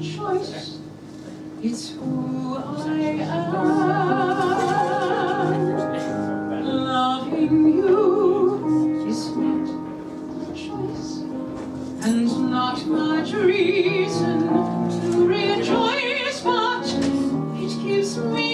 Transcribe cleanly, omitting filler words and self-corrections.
choice. It's who I am. Loving you is not a choice, and not much reason to rejoice, but it gives me